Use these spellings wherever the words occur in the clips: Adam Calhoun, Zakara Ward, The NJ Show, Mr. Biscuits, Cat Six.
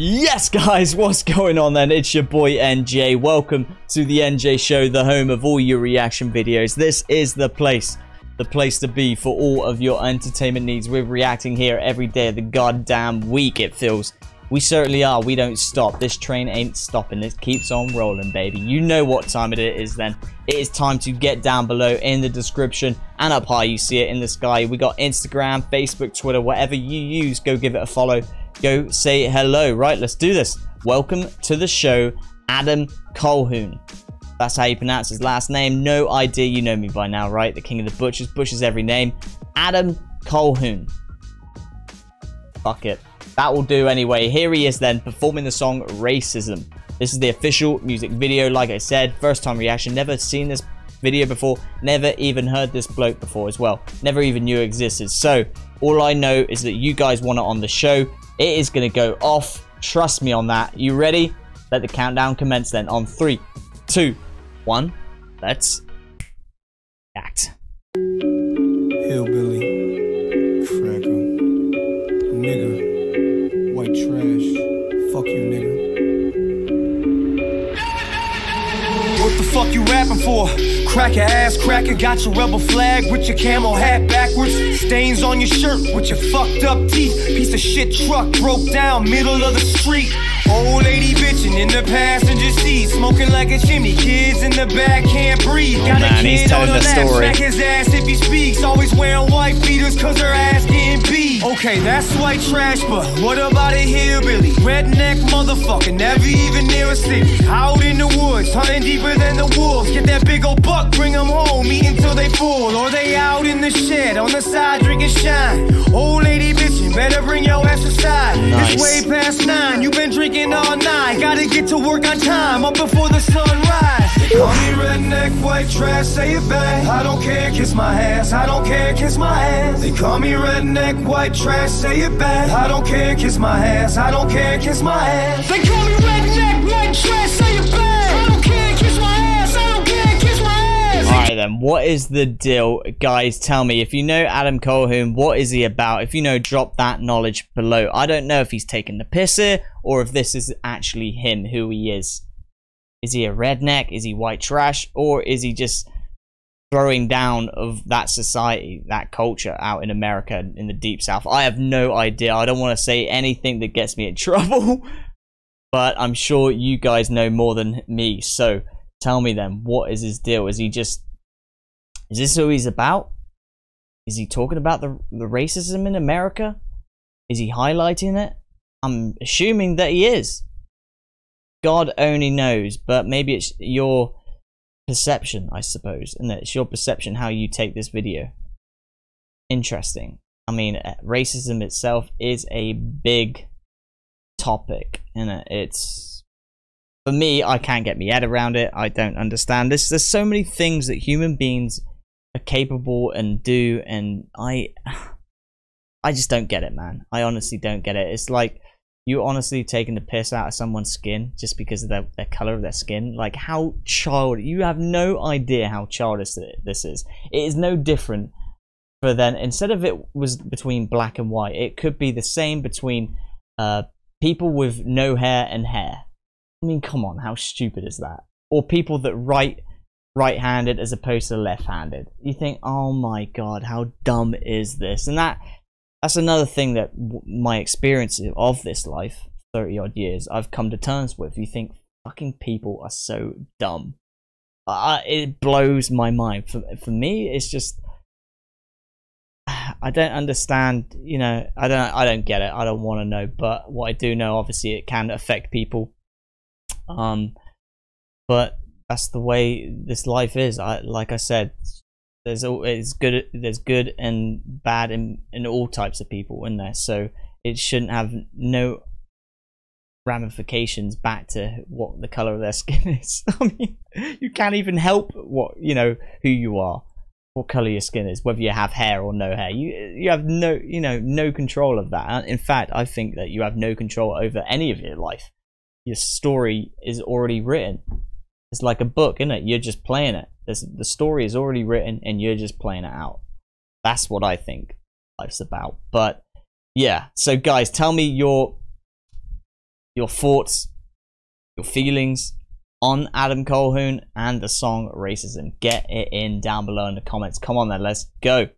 Yes, guys, what's going on then? It's your boy NJ. Welcome to the NJ Show, the home of all your reaction videos. This is the place to be for all of your entertainment needs. We're reacting here every day of the goddamn week, it feels. We certainly are. We don't stop. This train ain't stopping. This keeps on rolling, baby. You know what time it is then. It is time to get down below in the description and up high. You see it in the sky. We got Instagram, Facebook, Twitter, whatever you use. Go give it a follow. Go say hello. Right, let's do this. Welcome to the show, Adam Calhoun. That's how you pronounce his last name. No idea. You know me by now, right? The king of the butchers. Butchers every name. Adam Calhoun. Fuck it. That will do anyway. Here he is then, performing the song Racism. This is the official music video. Like I said, first time reaction. Never seen this video before. Never even heard this bloke before as well. Never even knew it existed. So, all I know is that you guys want it on the show. It is going to go off. Trust me on that. You ready? Let the countdown commence then on 3, 2, 1. Let's act. Hillbilly. Fraggle. Nigga. White trash. Fuck you, nigga. What the fuck you rapping for? Crack your ass cracker, got your rebel flag with your camel hat backwards. Stains on your shirt with your fucked up teeth. Piece of shit truck broke down middle of the street. Old lady bitching in the passenger seat, smoking like a chimney. Kids in the back can't breathe. Got a kid on the lap, smack his ass if he speaks. Always wearing white beaters cause her ass getting beat. Okay, that's white trash, but what about a hillbilly? Redneck motherfucker, never even near a city. Out in the woods, hunting deeper than the wolves. Get that big old buck, bring them home, eat until they full. Or they out in the shed, on the side drinking shine. Old lady bitchin', better bring your ass aside. Nice. It's way past 9, you been drinking all night, gotta get to work on time, up before the sunrise. Call me redneck, white trash, say it back. I don't care, kiss my ass. I don't care, kiss my ass. They call me redneck, white trash, say it back. I don't care, kiss my ass. I don't care, kiss my ass. They call me redneck, white trash, say it back. I don't care, kiss my ass. I don't care, kiss my ass. Alright then, what is the deal? Guys, tell me, if you know Adam Calhoun, what is he about? If you know, drop that knowledge below. I don't know if he's taking the piss here, or if this is actually him, who he is. Is he a redneck? Is he white trash? Or is he just throwing down of that society, that culture out in America, in the Deep South? I have no idea. I don't want to say anything that gets me in trouble. But I'm sure you guys know more than me. So tell me then, what is his deal? Is this who he's about? Is he talking about the racism in America? Is he highlighting it? I'm assuming that he is. God only knows, but maybe it's your perception, I suppose, and it's your perception how you take this video. Interesting. I mean, racism itself is a big topic, and it's, for me, I can't get my head around it. I don't understand this. There's so many things that human beings are capable and do, and I just don't get it, man. I honestly don't get it. It's like, you honestly taking the piss out of someone's skin just because of their color of their skin. Like, how childish. You have no idea how childish this is. It is no different for then, instead of it was between black and white, it could be the same between people with no hair and hair. I mean, come on, how stupid is that? Or people that write right-handed as opposed to left-handed. You think, oh my god, how dumb is this? And that's another thing that my experience of this life, 30-odd years, I've come to terms with. You think fucking people are so dumb. It blows my mind. For me, it's just, I don't understand. You know, I don't get it. I don't want to know. But what I do know, obviously, it can affect people. But that's the way this life is. Like I said. There's always good. There's good and bad in all types of people in there, so it shouldn't have no ramifications back to what the color of their skin is. I mean, you can't even help what you know, who you are, what color your skin is, whether you have hair or no hair. You have no control of that. In fact, I think that you have no control over any of your life. Your story is already written. It's like a book, isn't it? You're just playing it. The story is already written, and you're just playing it out. That's what I think life's about. But yeah, so guys, tell me your your thoughts, your feelings on Adam Calhoun and the song Racism. Get it in down below in the comments. Come on then, let's go.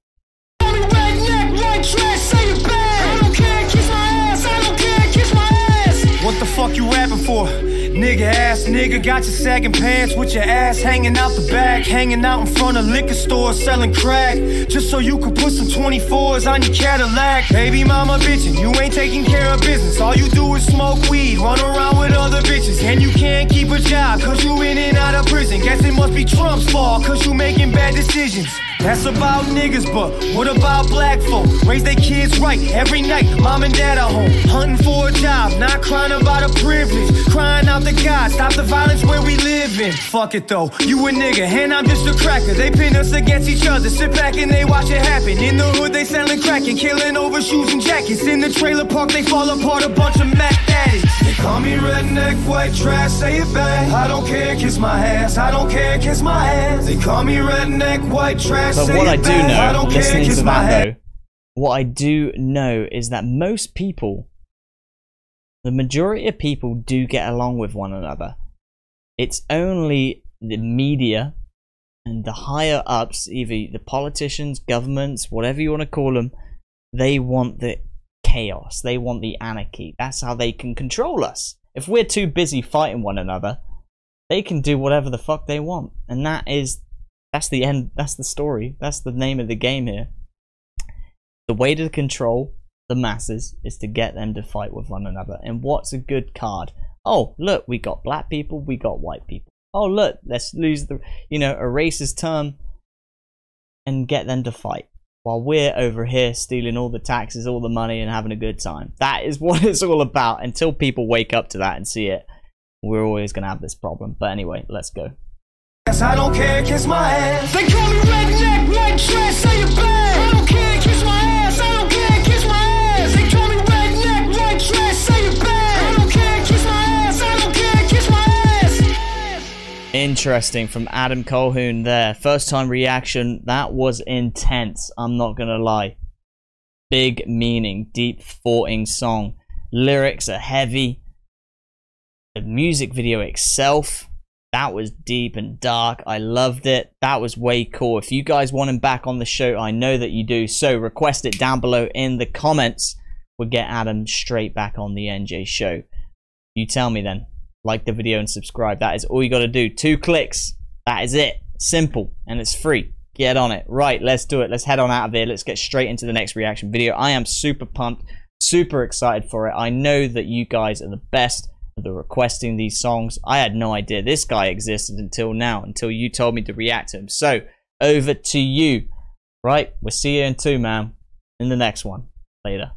What the fuck you rapping for? Nigga ass nigga, got your sagging pants with your ass hanging out the back, hanging out in front of liquor store selling crack, just so you could put some 24s on your Cadillac. Baby mama bitchin', you ain't taking care of business. All you do is smoke weed, run around with other bitches, and you can't keep a job cause you in and out of prison. Guess it must be Trump's fault cause you making bad decisions. That's about niggas, but what about black folk? Raise their kids right every night, mom and dad are home, hunting for a job, not crying about a privilege, crying out to God, stop the violence where we live in. Fuck it though, you a nigga and I'm just a cracker. They pin us against each other, sit back and they watch it happen. In the hood they selling crack and killing over shoes and jackets. In the trailer park they fall apart, a bunch of Mac addicts. They call me redneck, white trash, say it back. I don't care, kiss my ass, I don't care, kiss my ass. They call me redneck, white trash. But what I do know, listening to that though, what I do know is that most people, the majority of people do get along with one another. It's only the media and the higher ups, either the politicians, governments, whatever you want to call them, they want the chaos, they want the anarchy. That's how they can control us. If we're too busy fighting one another, they can do whatever the fuck they want. And that is... that's the end, that's the story, that's the name of the game here. The way to control the masses is to get them to fight with one another. And what's a good card? Oh, look, we got black people, we got white people. Oh, look, let's lose the, you know, a racist term and get them to fight. While we're over here stealing all the taxes, all the money and having a good time. That is what it's all about. Until people wake up to that and see it, we're always going to have this problem. But anyway, let's go. I don't care, kiss my ass. They call me redneck, white trash, say it back. I don't care, kiss my ass. I don't care, kiss my ass. They call me redneck, white trash, say it back. I don't care, kiss my ass. I don't care, kiss my ass. Interesting from Adam Calhoun there. First time reaction. That was intense. I'm not gonna lie. Big meaning, deep thoughting song. Lyrics are heavy. The music video itself, that was deep and dark. I loved it. That was way cool. If you guys want him back on the show, I know that you do, so request it down below in the comments. We'll get Adam straight back on the NJ show. You tell me then. Like the video and subscribe. That is all you got to do. 2 clicks. That is it. Simple. And it's free. Get on it. Right, let's do it. Let's head on out of here. Let's get straight into the next reaction video. I am super pumped, super excited for it. I know that you guys are the best. The requesting these songs. I had no idea this guy existed until now, until you told me to react to him. So over to you. Right, we'll see you in 2, man, in the next one. Later.